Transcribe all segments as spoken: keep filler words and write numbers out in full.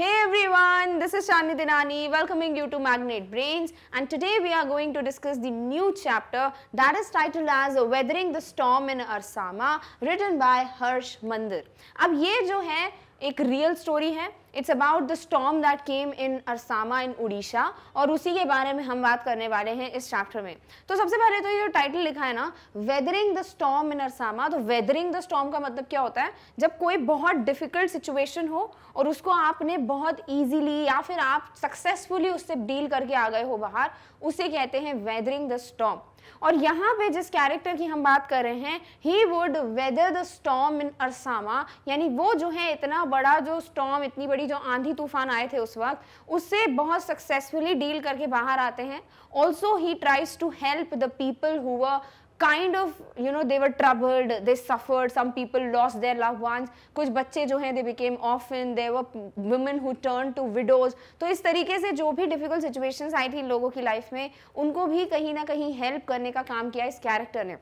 Hey everyone, this is Chandni Dinani welcoming you to Magnet Brains, and today we are going to discuss the new chapter that is titled as Weathering the Storm in Ersama, written by Harsh Mander. अब ये जो है एक real story है. It's about the storm that came in Ersama in Orissa, और उसी के बारे में हम बात करने वाले हैं इस चैप्टर में. तो सबसे पहले तो ये जो टाइटल लिखा है ना, weathering the storm in Ersama, तो वेदरिंग द स्टॉर्म का मतलब क्या होता है? जब कोई बहुत डिफिकल्ट सिचुएशन हो और उसको आपने बहुत ईजीली या फिर आप सक्सेसफुली उससे डील करके आ गए हो बाहर, उसे कहते हैं वेदरिंग द स्टॉर्म. और यहाँ पे जिस कैरेक्टर की हम बात कर रहे हैं, he would weather the storm in Ersama, यानी वो जो है इतना बड़ा जो स्टॉर्म, इतनी बड़ी जो आंधी तूफान आए थे उस वक्त, उससे बहुत सक्सेसफुली डील करके बाहर आते हैं. Also he tries to help the people who were kind of, you know, they were troubled, they suffered, some people lost their loved ones, कुछ बच्चे जो हैं they became orphan, there were women who turned to widows. तो इस तरीके से जो भी difficult situations आई थी लोगों की life में, उनको भी कहीं ना कहीं help करने का काम किया इस character ने.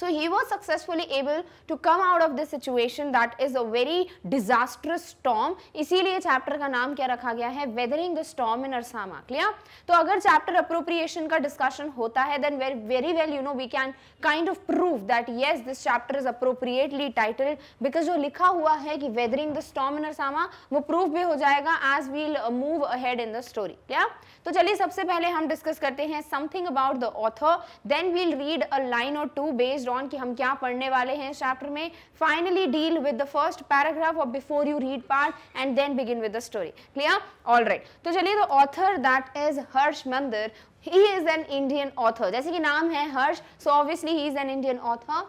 So he was successfully able to come out of this situation that is a very disastrous storm. इसीलिए चैप्टर का नाम क्या रखा गया है? Weathering the Storm in Ersama. Clear? तो अगर चैप्टर appropriation का डिस्कशन होता है, then very well you know we can kind of prove that yes this chapter is appropriately titled, because जो लिखा हुआ है कि Weathering the Storm in Ersama, वो prove भी हो जाएगा as we'll move ahead in the story. Clear? तो चलिए सबसे पहले हम डिस्कस करते हैं something about the author, then we'll read a line or two based on कि हम क्या पढ़ने वाले हैं चैप्टर में. Finally deal with the first paragraph और before you read part and then begin with the story. Clear? Alright. तो चलिए, the author that is Harsh Mander, he is an Indian author. जैसे कि नाम है हर्ष, so obviously he is an Indian author,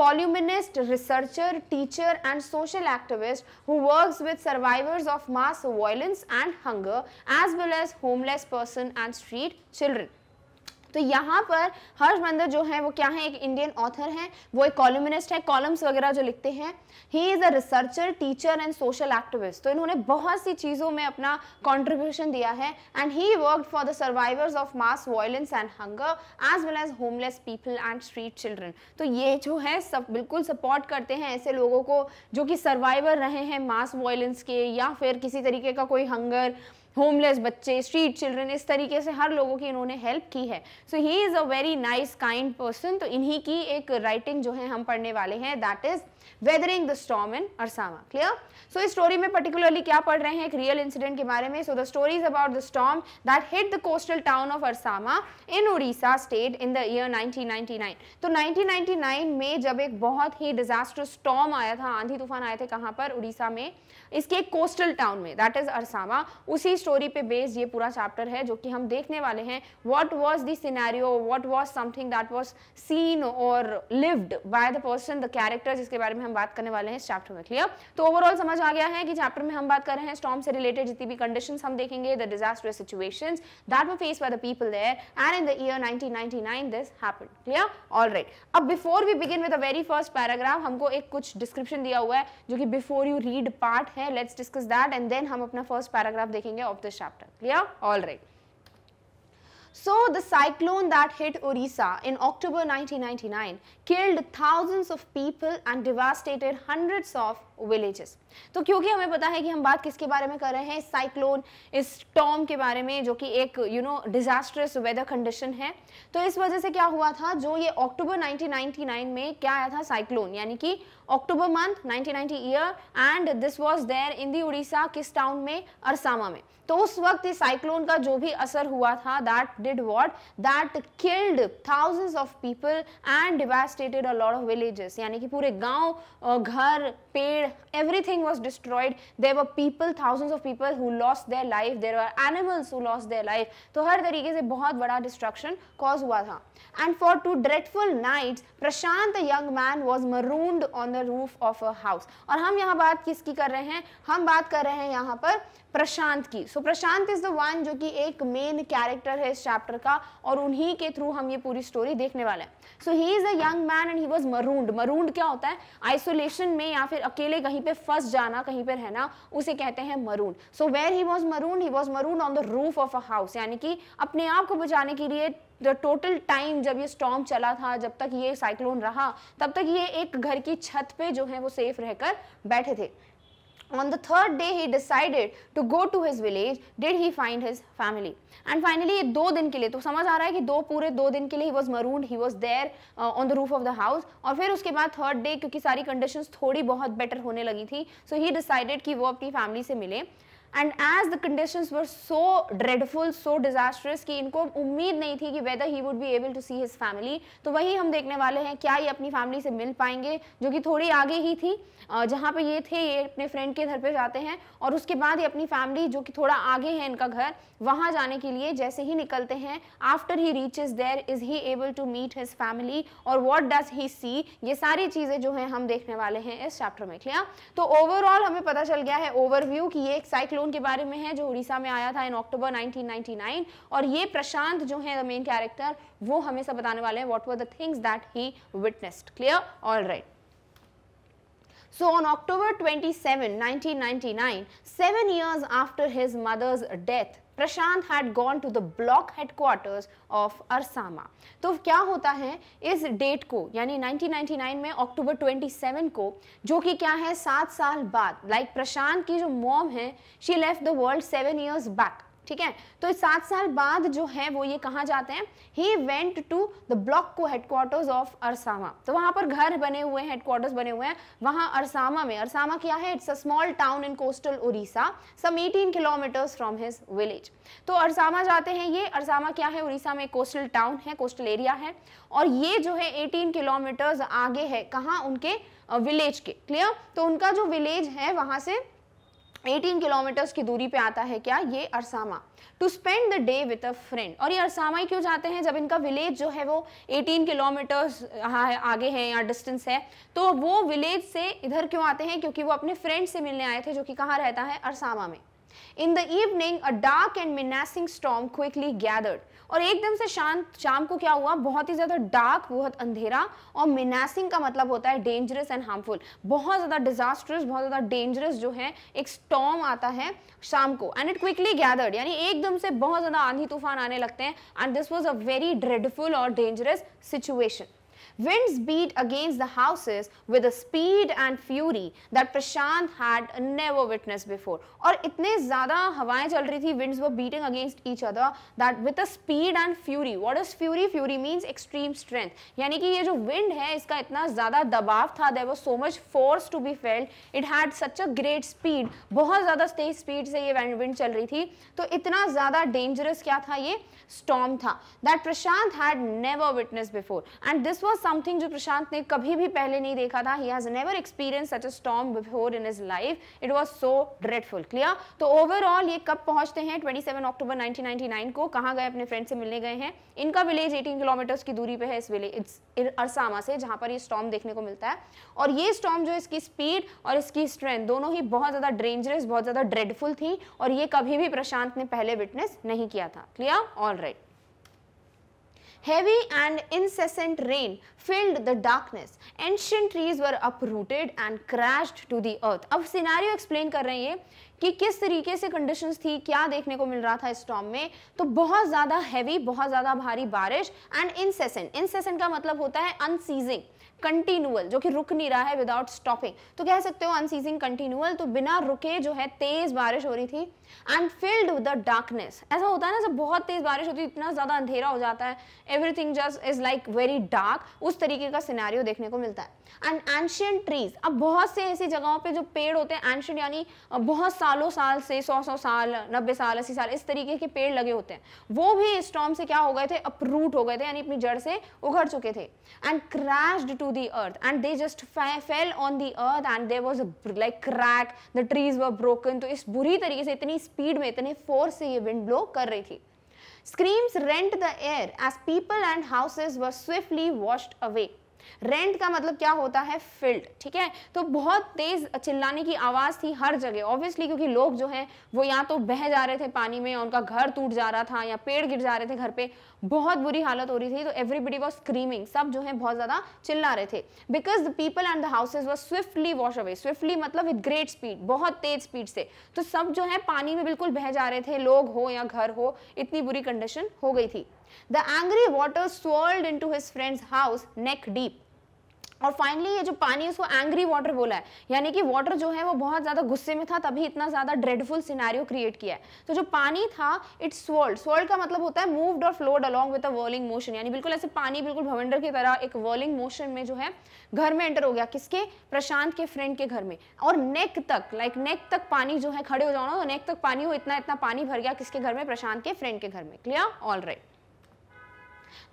columnist, researcher, teacher and social activist who works with survivors of mass violence and hunger as well as homeless person and street children. तो यहाँ पर हर्ष मंदर जो है वो क्या है? एक इंडियन ऑथर है, वो एक कॉलमनिस्ट है, कॉलम्स वगैरह जो लिखते हैं. He is a researcher, teacher and social activist. तो इन्होंने बहुत सी चीज़ों में अपना कंट्रीब्यूशन दिया है. And he work for the survivors of mass violence and hunger as well as homeless people and street children. तो ये जो है सब बिल्कुल सपोर्ट करते हैं ऐसे लोगों को जो कि सर्वाइवर रहे हैं मास वायलेंस के, या फिर किसी तरीके का कोई हंगर, होमलेस बच्चे, स्ट्रीट चिल्ड्रन, इस तरीके से हर लोगों की इन्होंने हेल्प की है. So he is a very nice kind person. तो इन्हीं की एक राइटिंग जो है हम पढ़ने वाले हैं, that is weathering the storm in Ersama. Clear? So इस स्टोरी में पर्टिकुलरली क्या पढ़ रहे हैं? एक रियल इंसिडेंट के बारे में. So the story is about the storm that hit the coastal town of Ersama in Orissa state in the year nineteen ninety nine. तो नाइनटीन नाइनटी नाइन में जब एक बहुत ही डिजास्टर स्टॉर्म आया था, आंधी तूफान आए थे, कहाँ पर? उड़ीसा में, इसके कोस्टल टाउन में, दैट इज अरसामा. उसी स्टोरी पे बेस्ड ये पूरा चैप्टर है जो कि हम देखने वाले हैं. What was the scenario, what was something that was seen और lived by the person, the character, जिसके बारे में हम बात करने वाले हैं इस चैप्टर में. क्लियर? तो ओवरऑल समझ आ गया है कि चैप्टर में हम बात कर रहे हैं स्टॉर्म से रिलेटेड जितनी भी कंडीशंस हम देखेंगे, the disastrous situations that were faced by the people there, and in the year nineteen ninety nine this happened. Clear? Alright. अब before we begin with the very first paragraph, हमको एक कुछ description दिया हुआ है जो कि बिफोर यू रीड पार्ट है. Let's discuss that and then हम अपना फर्स्ट पैराग्राफ देखेंगे of this chapter. Clear? All right. So the cyclone that hit Odisha in October nineteen ninety-nine killed thousands of people and devastated hundreds of villages. तो क्योंकि हमें पता है कि हम बात किसके बारे में कर रहे हैं, साइक्लोन, इस स्टॉर्म के बारे में जो कि एक you know disastrous weather condition है. तो इस वजह से क्या हुआ था, जो ये अक्टूबर नाइनटीन नाइनटी नाइन में क्या आया था, साइक्लोन, यानी कि October month nineteen ninety year, and this was there in the Orissa, किस टाउन में? अरसामा में. तो उस वक्त इस साइक्लोन का जो भी असर हुआ था, that did what, that killed thousands of people and devastated a lot of villages, यानी कि पूरे गांव, घर, पेड़, everything was destroyed. There were people, thousands of people who lost their life. There were animals who lost their life. तो हर तरीके से बहुत बड़ा destruction cause हुआ था. And for two dreadful nights, Prashant, a young man, was marooned on the roof of a house. और हम यहाँ बात किसकी कर रहे हैं? हम बात कर रहे हैं यहाँ पर प्रशांत की. So Prashant is the one जो कि एक मेन कैरेक्टर है इस चैप्टर का, और उन्हीं के थ्रू हम ये पूरी स्टोरी देखने वाले हैं. So he is a young man and he was marooned. Marooned क्या होता है? आइसोलेशन में या फिर अकेले कहीं पे फंस जाना, कहीं पे रहना, उसे कहते हैं marooned. So where he was marooned, he was marooned on the roof of a house, यानी कि अपने आप को बचाने के लिए द टोटल टाइम जब ये स्टॉर्म चला था, जब तक ये साइक्लोन रहा, तब तक ये एक घर की छत पे जो है वो सेफ रहकर बैठे थे. On the third day he decided to go to his village. Did he find his family? And finally ये दो दिन के लिए, तो समझ आ रहा है कि दो पूरे दो दिन के लिए he was marooned, he was there uh, on the roof of the house. और फिर उसके बाद third day क्योंकि सारी conditions थोड़ी बहुत बेटर होने लगी थी, so he decided कि वो अपनी family से मिले. And as the conditions were so dreadful, so disastrous कि इनको उम्मीद नहीं थी कि whether he would be able to see his family, तो वही हम देखने वाले हैं क्या ये अपनी family से मिल पाएंगे, जो कि थोड़ी आगे ही थी जहाँ पे ये थे. ये अपने friend के घर पे जाते हैं और उसके बाद ये अपनी family जो कि थोड़ा आगे है इनका घर, वहाँ जाने के लिए जैसे ही निकलते हैं, after he reaches there is he able to meet his family और what does he see, ये सारी चीज़ें जो हैं हम देखने वाले हैं इस चैप्टर में. क्लियर? तो ओवरऑल हमें पता चल गया है ओवरव्यू कि ये एक साइक्लोन के बारे में है जो उड़ीसा में आया था in October nineteen ninety nine. और ये प्रशांत जो है द मेन कैरेक्टर, वो हमें सब बताने वाले हैं what were the things that he witnessed. Clear? Alright. So on October twenty-seventh nineteen ninety-nine, seven years after his mother's death, Prashant had gone to the block headquarters of Ersama. तो क्या होता है इस डेट को, यानी nineteen ninety nine में अक्टूबर सत्ताईस को, जो कि क्या है सात साल बाद, लाइक like प्रशांत की जो मॉम है she left the world seven years back. ठीक है, तो सात साल बाद जो है वो ये कहाँ जाते हैं, he went to the block को हेडक्वार्टर्स ऑफ Ersama. तो वहाँ पर घर बने हुए हैं, हेडक्वार्टर्स बने हुए हैं वहाँ Ersama में. Ersama क्या है, it's a small town in coastal Orissa, some eighteen kilometres from his village. तो Ersama जाते हैं ये. Ersama क्या है, उड़ीसा में कोस्टल टाउन है, कोस्टल एरिया है, और ये जो है एटीन किलोमीटर्स आगे है कहाँ, उनके विलेज के. क्लियर? तो उनका जो विलेज है वहाँ से एटीन किलोमीटर्स की दूरी पे आता है क्या ये Ersama. To spend the day with a friend. और ये Ersama ही क्यों जाते हैं, जब इनका विलेज जो है वो एटीन किलोमीटर्स आगे है या डिस्टेंस है, तो वो विलेज से इधर क्यों आते हैं, क्योंकि वो अपने फ्रेंड से मिलने आए थे जो कि कहाँ रहता है, Ersama में. In the evening, a dark and menacing storm quickly gathered. और एकदम से शांत शाम को क्या हुआ, बहुत ही ज़्यादा डार्क, बहुत अंधेरा, और menacing का मतलब होता है dangerous and harmful, बहुत ज़्यादा disastrous, बहुत ज़्यादा dangerous जो है एक storm आता है शाम को. And it quickly gathered, यानी एकदम से बहुत ज़्यादा आंधी तूफान आने लगते हैं. And this was a very dreadful or dangerous situation. Winds beat against the houses with a speed and fury that Prashant had never witnessed before. और इतने ज़्यादा हवाएं चल रही थी, winds were beating against each other that with a speed and fury. What is fury? Fury means extreme strength. यानी कि ये जो wind है इसका इतना ज़्यादा दबाव था, there was so much force to be felt. It had such a great speed. बहुत ज़्यादा तेज speed से ये wind चल रही थी, तो इतना ज़्यादा dangerous क्या था ये storm था. That Prashant had never witnessed before. And this was something जो प्रशांत ने कभी भी पहले नहीं देखा था. He has never experienced such a storm before in his life. It was so dreadful. Clear? तो overall ये कब पहुंचते हैं, सत्ताईस अक्टूबर नाइनटीन नाइंटी नाइन को. कहाँ गए, अपने फ्रेंड से मिलने गए हैं. इनका विलेज एटीन किलोमीटर्स की दूरी पे है इस विलेज Ersama से, जहाँ पर ये स्टॉर्म देखने को मिलता है. और ये स्टॉर्म जो इसकी स्पीड और इसकी स्ट्रेंथ दोनों ही बहुत ज़्यादा डेंजरस, बहुत ज़्यादा ड्रेडफुल थी, और ये कभी भी प्रशांत ने पहले विटनेस नहीं किया था. Clear? All right. Heavy and incessant rain filled the darkness. Ancient trees were uprooted and crashed to the earth. अब सिनारियो एक्सप्लेन कर रहे हैं ये कि किस तरीके से कंडीशंस थी, क्या देखने को मिल रहा था इस स्टॉर्म में. तो बहुत ज़्यादा हैवी, बहुत ज़्यादा भारी बारिश, एंड incessant. incessant का मतलब होता है unceasing, कंटिन्यूअल, जो कि रुक नहीं रहा है, विदाउट स्टॉपिंग. तो कह सकते हो अनसीजिंग, कंटिन्यूअल, तो बिना रुके जो है तेज बारिश हो रही थी. And filled the darkness. ऐसा होता है ना जब बहुत तेज बारिश होती है, इतना ज़्यादा अंधेरा हो जाता है, everything just is like very dark. उस तरीके का सिनेरियो देखने को मिलता है. And ancient trees. अब बहुत से ऐसी जगहों पर जो पेड़ होते हैं एंशियंट, यानी बहुत सालों साल से, सौ सौ साल, नब्बे साल, अस्सी साल, इस तरीके के पेड़ लगे होते हैं, वो भी स्टॉर्म से क्या हो गए थे, अपरूट हो गए थे, यानी अपनी जड़ से उखड़ चुके थे. And crashed to the earth, and they just fell on the earth, and there was a like crack. The trees were broken. तो इस बुरी तरीके से, इतनी स्पीड में, इतने फोर्स से ये विंड ब्लो कर रही थी. Screams rent the air as people and houses were swiftly washed away. Rent का मतलब क्या होता है, फील्ड. ठीक है, तो बहुत तेज चिल्लाने की आवाज़ थी हर जगह, ऑब्वियसली, क्योंकि लोग जो हैं वो या तो बह जा रहे थे पानी में, उनका घर टूट जा रहा था, या पेड़ गिर जा रहे थे घर पे, बहुत बुरी हालत हो रही थी. तो एवरीबडी वाज स्क्रीमिंग, सब जो है बहुत ज़्यादा चिल्ला रहे थे. Because the people and the houses were swiftly wash away. Swiftly मतलब विद ग्रेट स्पीड, बहुत तेज स्पीड से. तो सब जो है पानी में बिल्कुल बह जा रहे थे, लोग हो या घर हो, इतनी बुरी कंडीशन हो गई थी. The angry water swirled into his friend's house neck deep. और फाइनली ये जो पानी उसको एंग्री वाटर बोला है, यानी कि वाटर जो है वो बहुत ज़्यादा गुस्से में था तभी इतना ज़्यादा ड्रेडफुल सिनेरियो क्रिएट किया है। तो जो पानी था इट स्वॉल्ड, स्वॉल्ड का मतलब होता है मूव्ड और flowed along with a whirling motion, यानी बिल्कुल ऐसे पानी बिल्कुल भवंडर की तरह एक व्हर्लिंग मोशन में जो है घर में एंटर हो गया, किसके, प्रशांत के फ्रेंड के घर में। और नेक तक, लाइक नेक तक पानी जो है, खड़े हो जाओ ना तो नेक तक पानी हो, इतना इतना पानी भर गया किसके घर में, प्रशांत के फ्रेंड के घर में। Clear, all right.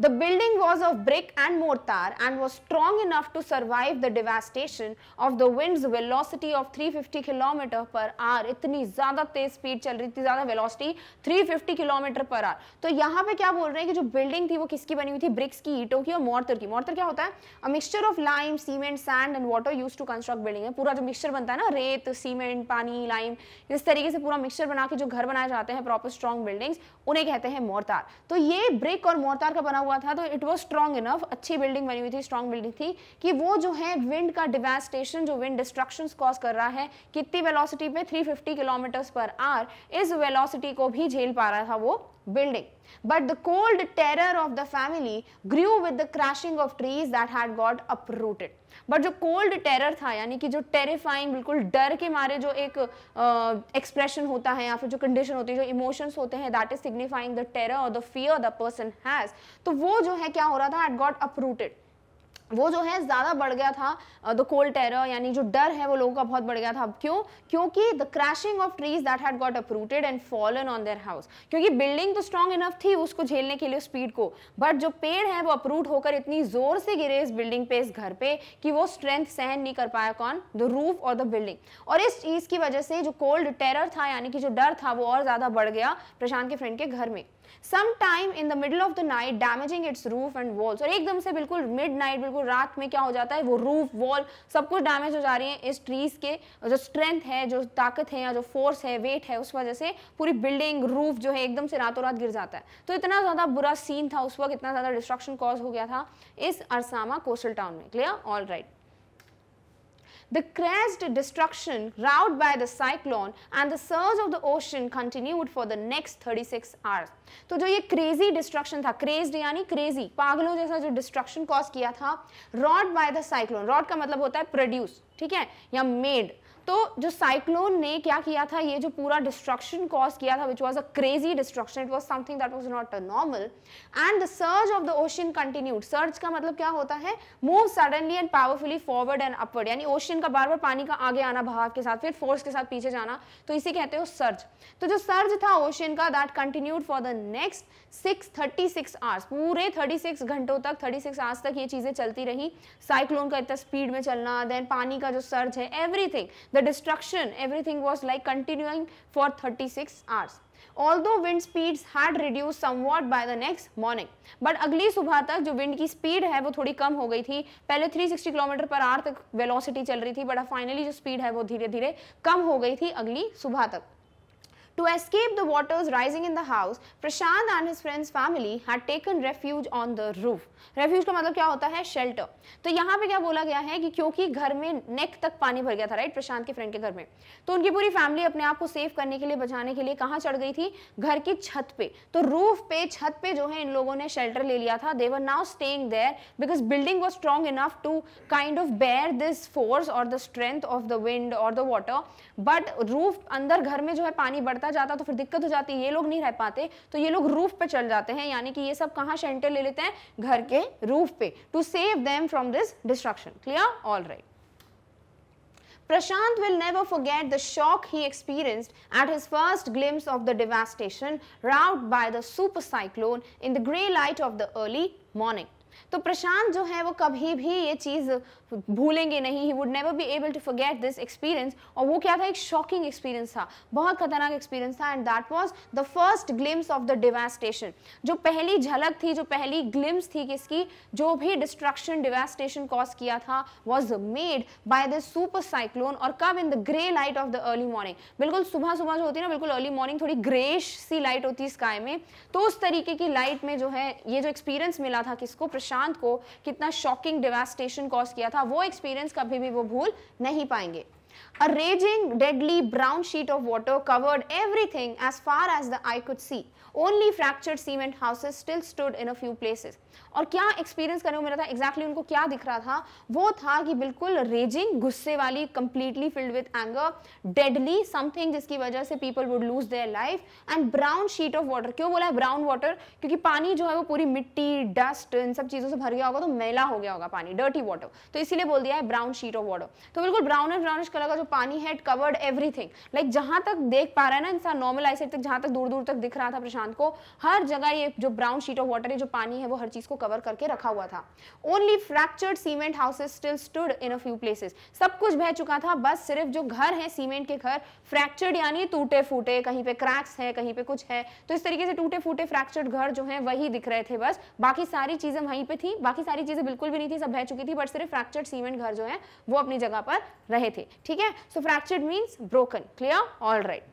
The building was of brick and mortar and was strong enough to survive the devastation of the wind's velocity of three hundred fifty kilometers per hour. इतनी ज़्यादा तेज स्पीड चल रही, इतनी ज़्यादा velocity three hundred fifty kilometers per hour. तो यहाँ पे क्या बोल रहे हैं कि जो बिल्डिंग थी वो किसकी बनी हुई थी, ब्रिक्स की, ईटों की और मोर्टर की। मोर्टर क्या होता है, a mixture of lime, cement, sand and water use to construct building. है पूरा जो मिक्सचर बनता है ना, रेत, सीमेंट, पानी, लाइम, इस तरीके से पूरा मिक्सचर बना के जो घर बनाए जाते हैं प्रॉपर स्ट्रॉन्ग बिल्डिंग्स, उन्हें कहते हैं मोर्टार। तो ये ब्रिक और मोर्टार का बना हुआ था, तो इट वाज स्ट्रॉन्ग इनफ, अच्छी बिल्डिंग बनी हुई थी, स्ट्रॉन्ग बिल्डिंग थी कि वो जो है विंड का डिवास्टेशन, जो विंड डिस्ट्रक्शंस कॉज कर रहा है कितनी वेलोसिटी पे, three hundred fifty kilometre per hour, इस वेलोसिटी को भी झेल पा रहा था वो building. But the cold terror of the family grew with the crashing of trees that had got uprooted. But जो cold terror था, यानी कि जो terrifying, बिल्कुल डर के मारे जो एक uh, expression होता है या फिर जो condition होती है, जो emotions होते हैं, that is signifying the terror or the fear the person has. तो वो जो है क्या हो रहा था, had got uprooted. वो जो है ज़्यादा बढ़ गया था, द कोल्ड टेरर, यानी जो डर है वो लोगों का बहुत बढ़ गया था। अब क्यों, क्योंकि the crashing of trees that had got uprooted and fallen on their house, क्योंकि बिल्डिंग तो स्ट्रॉन्ग इनफ थी उसको झेलने के लिए, स्पीड को, बट जो पेड़ है वो अपरूट होकर इतनी जोर से गिरे इस बिल्डिंग पे, इस घर पे, कि वो स्ट्रेंथ सहन नहीं कर पाया, कौन, द रूफ और द बिल्डिंग। और इस चीज़ की वजह से जो कोल्ड टेरर था, यानी कि जो डर था, वो और ज़्यादा बढ़ गया प्रशांत के फ्रेंड के घर में। Sometime in the middle of the night, damaging its roof and walls. और एकदम से बिल्कुल midnight, बिल्कुल रात में क्या हो जाता है, वो roof, wall सब कुछ डैमेज हो जा रही है इस trees के, जो strength है, जो ताकत है या जो force है, weight है, उस वजह से पूरी building, roof जो है एकदम से रातों रात गिर जाता है। तो इतना ज़्यादा बुरा scene था उस वक्त, इतना ज़्यादा destruction cause हो गया था इस अरसामा coastal town में। Clear? All right. The crashed destruction roused by the cyclone and the surge of the ocean continued for the next thirty-six hours. तो जो ये crazy destruction था, crazed यानी crazy, पागलों जैसा जो destruction cause किया था, roused by the cyclone, roused का मतलब होता है produce, ठीक है, या made. तो जो साइक्लोन ने क्या किया था, ये जो पूरा डिस्ट्रक्शन कॉज किया था, which was a crazy destruction, it was something that was not normal. And the surge of the ocean continued, surge का मतलब क्या होता है, move suddenly and powerfully forward and upward, यानी ओशन का बार बार पानी का आगे आना बहाव के साथ, फिर फोर्स के साथ पीछे जाना, तो इसे कहते हो सर्ज। तो जो सर्ज था ओशन का, that continued for the next six thirty six hours, पूरे थर्टी सिक्स घंटों तक, थर्टी सिक्स आवर्स तक ये चीज़ें चलती रही, साइक्लोन का इतना स्पीड में चलना, देन पानी का जो सर्ज है, everything, the destruction, everything was like continuing for thirty-six hours. Although wind speeds had reduced somewhat by the next morning, but अगली सुबह तक जो विंड की स्पीड है वो थोड़ी कम हो गई थी। पहले three hundred sixty kilometre per hour तक वेलोसिटी चल रही थी, बट फाइनली जो स्पीड है वो धीरे धीरे कम हो गई थी अगली सुबह तक। To escape the waters rising in the house, Prashant and his friend's family had taken refuge on the roof. Refuge का मतलब क्या होता है, shelter. तो यहाँ पे क्या बोला गया है कि क्योंकि घर में नेक तक पानी भर गया था, राइट, प्रशांत के फ्रेंड के घर में, तो उनकी पूरी फैमिली अपने आप को सेव करने के लिए, बचाने के लिए कहाँ चढ़ गई थी, घर की छत पे। तो रूफ पे, छत पे जो है इन लोगों ने शेल्टर ले लिया था। They were now staying there because building was strong enough to kind of bear this force or the strength of the wind or the water. But roof, अंदर घर में जो है पानी बढ़ता जाता तो फिर दिक्कत हो जाती, ये लोग नहीं रह पाते, तो ये लोग रूफ पे चल जाते हैं, यानी कि ये सब कहां शेल्टर ले लेते हैं, घर के रूफ पे, to save them from this destruction. Clear, all right. Prashant will never forget the shock he experienced at his first glimpse of the devastation roused by the super cyclone in the grey light of the early morning. तो प्रशांत जो है वो कभी भी ये चीज़ भूलेंगे नहीं, he would never be able to forget this experience. और वो क्या था, एक शॉकिंग एक्सपीरियंस था, बहुत खतरनाक एक्सपीरियंस था। And that was the first glimpse of the devastation, जो पहली झलक थी, जो पहली ग्लिम्स थी किसकी, जो भी डिस्ट्रक्शन, डिवास्टेशन कॉज किया था, was made by the super cyclone. और कब, in the grey light of the early morning, बिल्कुल सुबह सुबह जो होती है ना, बिल्कुल अर्ली मॉर्निंग, थोड़ी ग्रेश सी लाइट होती है स्काई में, तो उस तरीके की लाइट में जो है ये जो एक्सपीरियंस मिला था किसको, प्रशांत को, कितना शॉकिंग डिवास्टेशन कॉज किया था, वो एक्सपीरियंस कभी भी वो भूल नहीं पाएंगे। A raging, deadly brown sheet of water covered everything as far as the eye could see. Only fractured cement houses still stood in a few places. और क्या एक्सपीरियंस करने को मिला था exactly, उनको क्या दिख रहा था, वो था कि बिल्कुल रेजिंग, गुस्से वाली, completely filled with anger, deadly something जिसकी वजह से people would lose their life, and brown sheet of water. क्यों बोला है brown water? क्योंकि पानी जो है वो पूरी मिट्टी, डस्ट, इन सब चीज़ों से भर गया होगा, तो मैला हो गया होगा पानी, dirty water. तो इसीलिए बोल दिया है brown sheet of water. तो बिल्कुल brown and brownish कलर का जो पानी है, it covered everything. लाइक जहाँ तक देख पा रहा है ना इंसान नॉर्मल आई सेट तक, जहाँ तक दूर दूर तक दिख रहा था प्रशांत को, हर जगह ये जो ब्राउन शीट ऑफ वाटर है, जो पानी है, वो हर चीज को कवर करके रखा हुआ था. Only fractured cement houses still stood in a few places. सब कुछ बह चुका था, बस सिर्फ जो घर है सीमेंट के घर, फ्रैक्चर्ड यानी टूटे फूटे, कहीं पे क्रैक्स है, कहीं पे कुछ है, तो इस तरीके से टूटे फूटे फ्रैक्चर्ड घर जो है वही दिख रहे थे बस. बाकी सारी चीजें वहीं पे थी, बाकी सारी चीजें बिल्कुल भी नहीं थी, सब बह चुकी थी, बट सिर्फ फ्रैक्चर्ड सीमेंट घर जो है वो अपनी जगह पर रहे थे. ठीक है, so fractured means broken. Clear? All right.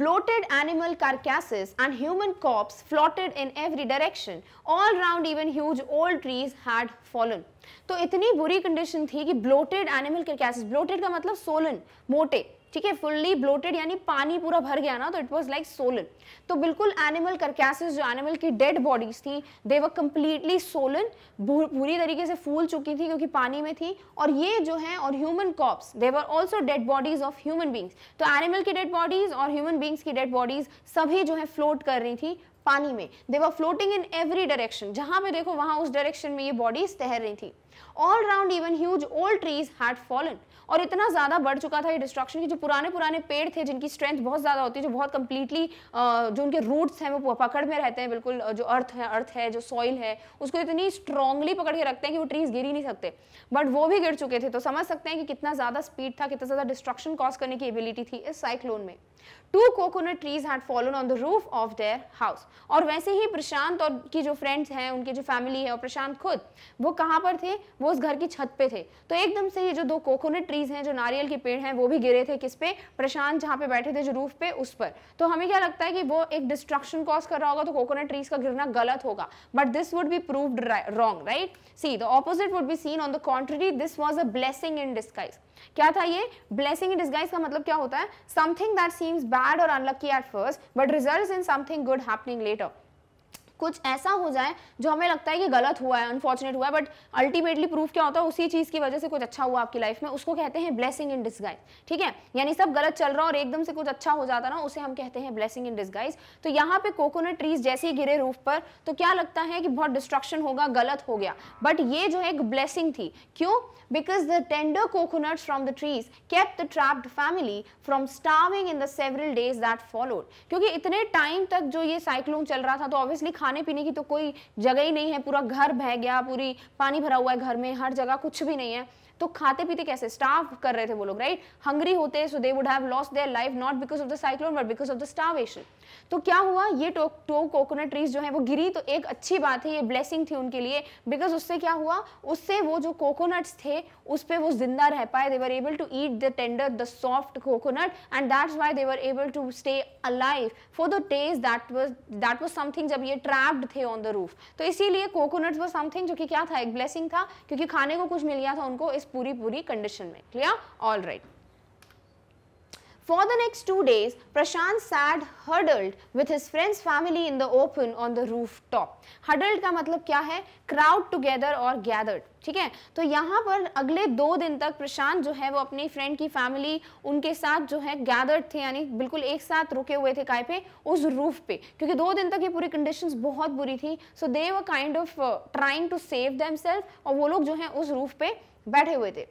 Bloated animal carcasses and human corpses floated in every direction. All round, even huge old trees had fallen. तो इतनी बुरी कंडीशन थी कि bloated animal carcasses, bloated का मतलब सोलन, मोटे, ठीक है, फुल्ली ब्लोटेड यानी पानी पूरा भर गया ना, तो इट वाज लाइक सोलन. तो बिल्कुल एनिमल करकैसेस, जो एनिमल की डेड बॉडीज थी, दे वर कम्प्लीटली सोलन, पूरी तरीके से फूल चुकी थी क्योंकि पानी में थी. और ये जो है, और human corpse, they were also dead bodies of human beings. तो एनिमल की डेड बॉडीज और ह्यूमन बींग्स की डेड बॉडीज सभी जो है फ्लोट कर रही थी पानी में. They were floating in every direction, जहाँ पे देखो वहाँ उस डायरेक्शन में ये बॉडीज तैर रही थी. All round even huge old trees had fallen, और इतना ज़्यादा बढ़ चुका था ये डिस्ट्रक्शन कि जो पुराने पुराने पेड़ थे, जिनकी स्ट्रेंथ बहुत ज़्यादा होती है, जो बहुत कम्प्लीटली जो उनके रूट्स हैं वो पकड़ में रहते हैं, बिल्कुल जो अर्थ है अर्थ है जो सॉइल है उसको इतनी स्ट्रांगली पकड़ के रखते हैं कि वो ट्रीज गिर ही नहीं सकते, बट वो भी गिर चुके थे. तो समझ सकते हैं कि कितना ज़्यादा स्पीड था, कितना ज़्यादा डिस्ट्रक्शन कॉज करने की एबिलिटी थी इस साइक्लोन में. Two coconut trees had fallen on the roof of their house. और वैसे ही प्रशांत और की जो फ्रेंड्स हैं, उनकी जो फैमिली है और प्रशांत खुद, वो कहाँ पर थे? वो उस घर की छत पे थे. तो एकदम से ये जो दो कोकोनट ट्रीज हैं, जो नारियल के पेड़ हैं, वो भी गिरे थे. किस पे? प्रशांत जहाँ पे बैठे थे, जो रूफ पे, उस पर. तो हमें क्या लगता है कि वो एक डिस्ट्रक्शन कॉज कर रहा होगा, तो कोकोनट ट्रीज का गिरना गलत होगा, but this would be proved wrong. Right, see the opposite would be seen. On the contrary, this was a blessing in disguise. क्या था ये? ब्लेसिंग इन डिस्गाइज का मतलब क्या होता है? समथिंग दैट सीम्स बैड और unlucky at first but results in something good happening later. कुछ ऐसा हो जाए जो हमें लगता है कि गलत हुआ है, अनफॉर्चुनेट हुआ है, बट अल्टीमेटली प्रूफ क्या होता है? उसी चीज़ की वजह से कुछ अच्छा हुआ आपकी लाइफ में, उसको कहते हैं ब्लेसिंग इन डिस्गाइज. ठीक है, यानी सब गलत चल रहा और एकदम से कुछ अच्छा हो जाता ना, उसे हम कहते हैं ब्लेसिंग इन डिस्गाइज. तो यहाँ पे कोकोनट ट्रीज जैसे ही गिरे रूफ पर, तो क्या लगता है कि बहुत डिस्ट्रक्शन होगा, गलत हो गया, बट ये जो है एक ब्लेसिंग थी. क्यों? Because the tender coconuts from the trees kept the trapped family from starving in the several days that followed. क्योंकि इतने टाइम तक जो ये साइक्लोन चल रहा था, तो ऑब्वियसली खाने पीने की तो कोई जगह ही नहीं है, पूरा घर बह गया, पूरी पानी भरा हुआ है घर में, हर जगह कुछ भी नहीं है, तो खाते पीते कैसे? स्टार्व कर रहे थे वो लोग. राइट, हंग्री होते, so they would have lost their life not because of the cyclone but because of the starvation. तो क्या हुआ? ये टो टो कोकोनट ट्रीज जो है वो गिरी, तो एक अच्छी बात है, ये ब्लेसिंग थी उनके लिए, बिकॉज उससे क्या हुआ? उससे वो जो कोकोनट्स थे उस पर वो जिंदा रह पाए. They were able to eat the tender the soft coconut and that's why they were able to stay alive for the days that was that was something जब ये ट्रैप्ड थे ऑन द रूफ. तो इसीलिए coconuts वर something जो कि क्या था? एक ब्लेसिंग था, क्योंकि खाने को कुछ मिल गया था उनको इस पूरी पूरी कंडीशन में. Clear? All right. For the next two days, Prashant sat huddled with his friend's family in the open on the rooftop. Huddled का मतलब क्या है? Crowd together और gathered. ठीक है, तो यहाँ पर अगले दो दिन तक प्रशांत जो है वो अपनी फ्रेंड की फैमिली उनके साथ जो है गैदर्ड थे, यानी बिल्कुल एक साथ रुके हुए थे काय पे? उस रूफ पे, क्योंकि दो दिन तक ये पूरी कंडीशंस बहुत बुरी थी. So they were kind of trying to save themselves, और वो लोग जो है उस रूफ पे बैठे हुए थे.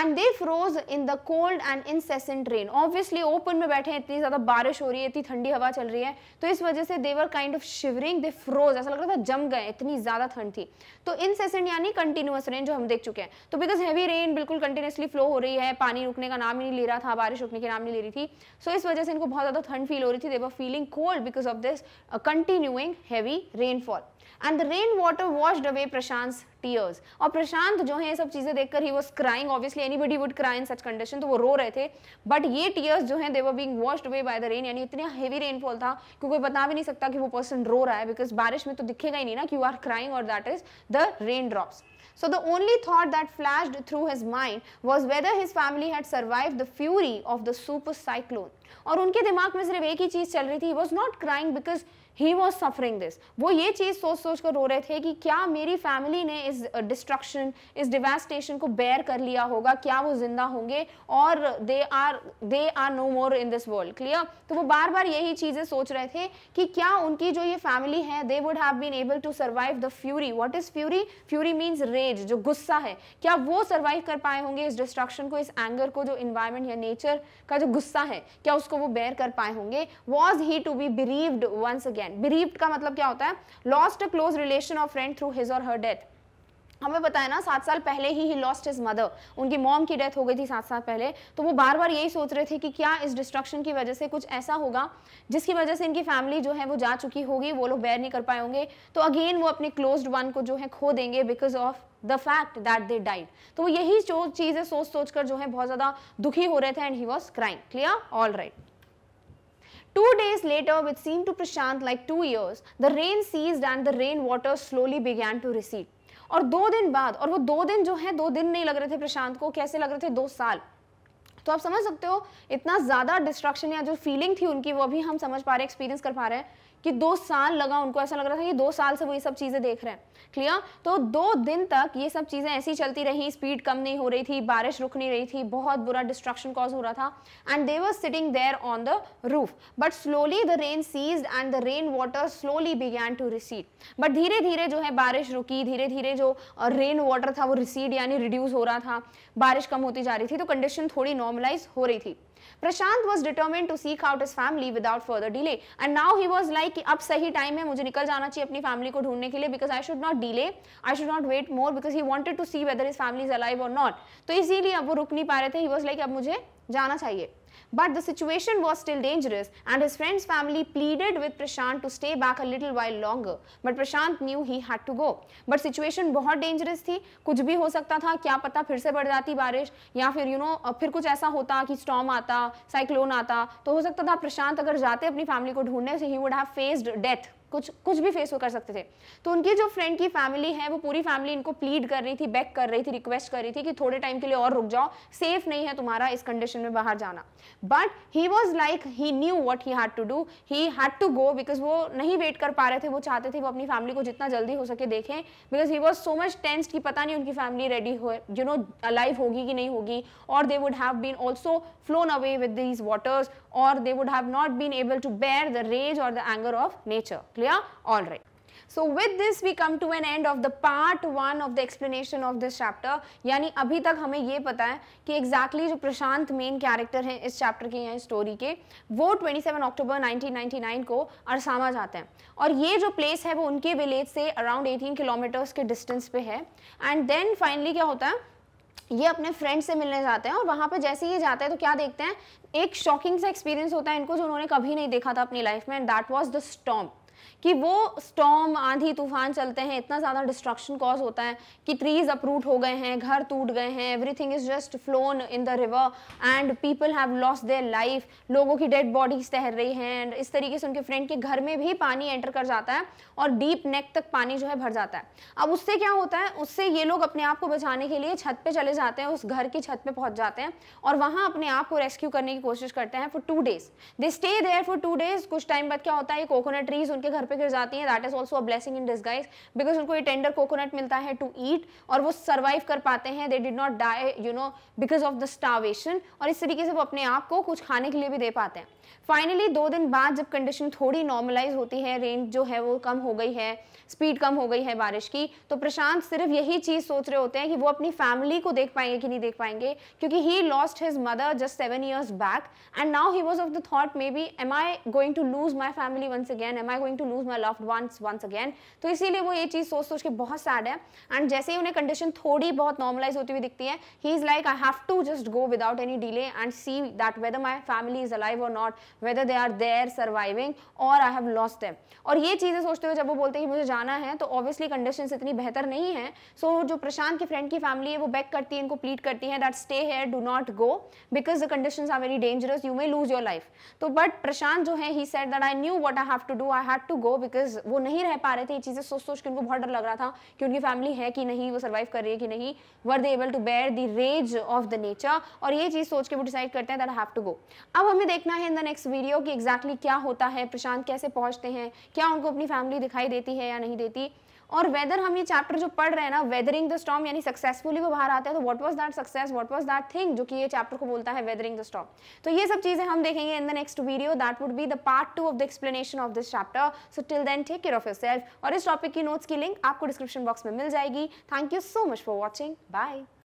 And they froze in the cold and incessant rain. Obviously, open में बैठे हैं, इतनी ज़्यादा बारिश हो रही है, इतनी ठंडी हवा चल रही है, तो इस वजह से they were kind of shivering, they froze. ऐसा लग रहा था जम गए, इतनी ज़्यादा ठंड थी. तो incessant यानी continuous rain, जो हम देख चुके हैं. तो because heavy rain बिल्कुल continuously flow हो रही है, पानी रुकने का नाम ही नहीं ले रहा था, बारिश रुकने के नाम नहीं ले रही थी, सो so, इस वजह से इनको बहुत ज़्यादा ठंड फील हो रही थी. They were feeling cold because of this uh, continuing heavy rainfall. And the rainwater washed away Prashant's tears. और प्रशांत जो है सब चीज़ें देखकर ही was crying. Obviously anybody would cry in such condition. तो वो रो रहे थे. But ये tears जो हैं they were being washed away by the rain. यानी इतने heavy rainfall था कि कोई बता भी नहीं सकता कि वो person रो रहा है, because बारिश में तो दिखेगा ही नहीं ना कि you are crying or that is the raindrops. So the only thought that flashed through his mind was whether his family had survived the fury of the super cyclone. और उनके दिमाग में सिर्फ एक ही चीज़ चल रही थी, he was not crying because he was suffering this. वो ये चीज़ सोच सोच कर रो रहे थे कि क्या मेरी फैमिली ने इस डिस्ट्रक्शन, इस डिवास्टेशन को बेयर कर लिया होगा, क्या वो जिंदा होंगे और they are they are no more in this world. Clear? तो वो बार बार यही चीज़ें सोच रहे थे कि क्या उनकी जो ये फैमिली है they would have been able to survive the fury. What is fury? Fury means rage, जो गुस्सा है, क्या वो सर्वाइव कर पाए होंगे इस डिस्ट्रक्शन को, इस एंगर को, जो इन्वायरमेंट या नेचर का जो गुस्सा है क्या उसको वो बेयर कर पाए होंगे. Was he to be bereaved once again. Bereaved का मतलब क्या होता है? Lost a close relation or friend through his or her death. हमें पता है ना, सात साल पहले ही ही लॉस्ट हिज मदर, उनकी मॉम की डेथ हो गई थी सात साल पहले. तो वो बार बार यही सोच रहे थे कि क्या इस डिस्ट्रक्शन की वजह से कुछ ऐसा होगा जिसकी वजह से इनकी फैमिली जो है वो जा चुकी होगी, वो लोग बेयर नहीं कर पाए होंगे, तो अगेन वो अपने क्लोज्ड वन को जो है खो देंगे because of the fact that they died. तो वो यही चीज़ें सोच सोच कर जो है बहुत ज़्यादा दुखी हो रहे थे and he was crying. Clear? All right. Two days later, which seemed to Prashant like two years, the rain ceased and the rainwater slowly began to recede. और दो दिन बाद, और वो दो दिन जो है, दो दिन नहीं लग रहे थे प्रशांत को, कैसे लग रहे थे, दो साल. तो आप समझ सकते हो इतना ज़्यादा डिस्ट्रक्शन या जो फीलिंग थी उनकी वो अभी हम समझ पा रहे, एक्सपीरियंस कर पा रहे हैं कि दो साल लगा उनको. ऐसा लग रहा था कि दो साल से वो ये सब चीज़ें देख रहे हैं. क्लियर? तो दो दिन तक ये सब चीज़ें ऐसी चलती रही, स्पीड कम नहीं हो रही थी, बारिश रुक नहीं रही थी, बहुत बुरा डिस्ट्रक्शन कॉज हो रहा था. And they were sitting there on the roof, but slowly the rain ceased and the rain water slowly began to recede. But धीरे धीरे जो है बारिश रुकी, धीरे धीरे जो रेन वाटर था वो रिसीड यानी रिड्यूस हो रहा था, बारिश कम होती जा रही थी, तो कंडीशन थोड़ी नॉर्मलाइज हो रही थी. प्रशांत was determined to seek out his family without further delay, and now he was like कि अब सही टाइम है, मुझे निकल जाना चाहिए अपनी फैमिली को ढूंढने के लिए, because I should not delay, I should not wait more, because he wanted to see whether his family is alive or not. तो इसीलिए अब वो रुक नहीं पा रहे थे, he was like अब मुझे जाना चाहिए. But the situation was still dangerous, and his friend's family pleaded with Prashant to stay back a little while longer. But Prashant knew he had to go. But situation बहुत dangerous थी, कुछ भी हो सकता था, क्या पता फिर से बढ़ जाती बारिश, या फिर you know फिर कुछ ऐसा होता कि storm आता, cyclone आता, तो हो सकता था प्रशांत अगर जाते अपनी family को ढूंढने से he would have faced death. कुछ कुछ भी फेस कर सकते थे. तो उनकी जो फ्रेंड की फैमिली है वो पूरी फैमिली इनको प्लीड कर रही थी, बैक कर रही थी, रिक्वेस्ट कर रही थी कि थोड़े टाइम के लिए और रुक जाओ, सेफ नहीं है तुम्हारा इस कंडीशन में बाहर जाना. But he was like he knew what he had to do, he had to go, because वो नहीं वेट कर पा रहे थे, वो चाहते थे वो अपनी फैमिली को जितना जल्दी हो सके देखें, because he was so much tensed कि पता नहीं उनकी फैमिली रेडी हो, यू नो अलाइव होगी कि नहीं होगी, और they would have been also flown away with these waters, और they would have not been able to bear the rage और the anger of nature. Yeah, all right. So with this we come to an end of the part one of the explanation of this chapter. यानी अभी तक हमें ये पता है कि exactly जो प्रशांत मेन कैरेक्टर हैं इस चैप्टर के या स्टोरी के, वो सत्ताईस अक्टूबर उन्नीस सौ निन्यानवे को अरसामा जाते हैं, और ये जो प्लेस है वो उनके विलेज से अराउंड अठारह किलोमीटर्स के डिस्टेंस पे है. एंड देन फाइनली क्या होता है, ये अपने फ्रेंड से मिलने जाते हैं, और वहाँ पे जैसे ही जाते हैं तो क्या देखते हैं, एक शॉकिंग सा एक्सपीरियंस होता है इनको जो उन्होंने कभी नहीं देखा था अपनी लाइफ में, and that was the storm. कि वो स्टॉर्म, आंधी तूफान चलते हैं, इतना ज़्यादा डिस्ट्रक्शन कॉज होता है कि ट्रीज अपरूट हो गए हैं, घर टूट गए हैं, everything is just flown in the river and people have lost their life, लोगों की डेड बॉडीज तैर रही हैं. एंड इस तरीके से उनके फ्रेंड के घर में भी पानी एंटर कर जाता है और डीप नेक तक पानी जो है भर जाता है. अब उससे क्या होता है, उससे ये लोग अपने आप को बचाने के लिए छत पर चले जाते हैं, उस घर की छत पर पहुँच जाते हैं और वहाँ अपने आप को रेस्क्यू करने की कोशिश करते हैं for two days they stay there for two days कुछ टाइम बाद क्या होता है, कोकोनट ट्रीज उनके घर पे गिर जाती हैं, that is also a blessing in disguise, because उनको ये टेंडर कोकोनट मिलता है टू ईट और वो सर्वाइव कर पाते हैं. They did not die you know because of the starvation, और इस तरीके से वो अपने आप को कुछ खाने के लिए भी दे पाते हैं. फाइनली दो दिन बाद जब कंडीशन थोड़ी नॉर्मलाइज होती है, रेंज जो है वो कम हो गई है, स्पीड कम हो गई है बारिश की, तो प्रशांत सिर्फ यही चीज़ सोच रहे होते हैं कि वो अपनी फैमिली को देख पाएंगे कि नहीं देख पाएंगे, क्योंकि he lost his mother just seven years back and now he was of the thought maybe am I going to lose my family once again, am I going to lose my loved once once again. तो इसीलिए वो ये चीज़ सोच सोच के बहुत sad है. एंड जैसे ही उन्हें कंडीशन थोड़ी बहुत नॉर्मलाइज होती हुई दिखती है, he is like I have to just go without any delay and see that whether my family is alive और not, whether they are there surviving or I have lost them. और ये चीज़ें सोचते हुए जब वो बोलते हैं कि मुझे जाना है, तो ऑब्वियसली कंडीशंस इतनी बेहतर नहीं है. सो so, जो प्रशांत की फ्रेंड की फैमिली है वो बैक करती है, इनको प्लीड करती है that stay here, do not go because the conditions are very dangerous, you may lose your life. तो बट प्रशांत जो है, he said that I knew what I have to do, I had had to go because वो नहीं रह पा रहे थे ये चीज़ें सोच सोच के। उनको बहुत डर लग रहा था कि उनकी फैमिली है कि नहीं, वो सर्वाइव कर रही है कि नहीं। Were they able to bear the rage of the nature, और ये चीज़ सोच के वो डिसाइड करते हैं that I have to go. अब हमें देखना है इन द नेक्स्ट वीडियो कि एक्जैक्टली क्या होता है, प्रशांत कैसे पहुँचते हैं, क्या उनको अपनी फैमिली दिखाई देती है या नहीं देती, और वेदर हम ये चैप्टर जो पढ़ रहे हैं ना वेदरिंग द स्टॉर्म, यानी सक्सेसफुली वो बाहर आता है तो what was that success, what was that thing जो कि ये चैप्टर को बोलता है वेदरिंग द स्टॉर्म। तो ये सब चीजें हम देखेंगे in the next video, that would be the part two of the explanation of this chapter. So till then take care of yourself, और इस टॉपिक की नोट्स की लिंक आपको डिस्क्रिप्शन बॉक्स में मिल जाएगी। Thank you so much for watching, bye.